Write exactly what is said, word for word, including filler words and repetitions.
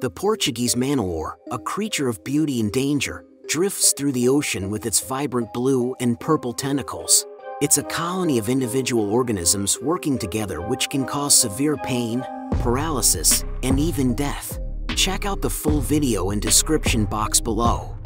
The Portuguese Man O War, a creature of beauty and danger, drifts through the ocean with its vibrant blue and purple tentacles. It's a colony of individual organisms working together which can cause severe pain, paralysis, and even death. Check out the full video and description box below.